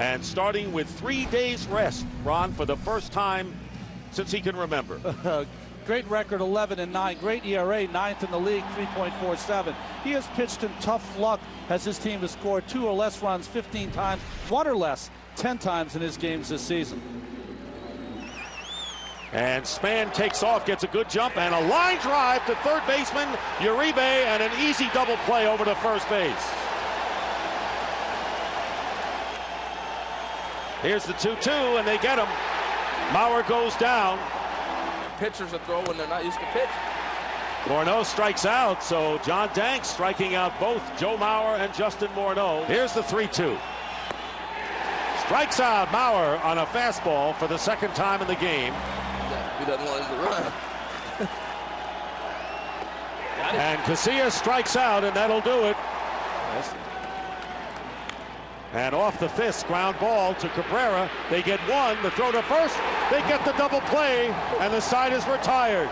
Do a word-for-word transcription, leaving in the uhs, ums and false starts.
and starting with three days rest, Ron, for the first time since he can remember. Great record, eleven and nine. Great E R A, ninth in the league, three point four seven. He has pitched in tough luck as his team has scored two or less runs fifteen times, one or less ten times in his games this season. And Spann takes off, gets a good jump, and a line drive to third baseman Uribe, and an easy double play over to first base. Here's the two two, and they get him. Mauer goes down. Pitchers are throwing, they're not used to pitch. Morneau strikes out, so John Danks striking out both Joe Mauer and Justin Morneau. Here's the three two. Strikes out Mauer on a fastball for the second time in the game. He doesn't want him to run. And Casillas strikes out, and that'll do it. And off the fist, ground ball to Cabrera. They get one, the throw to first, they get the double play, and the side is retired.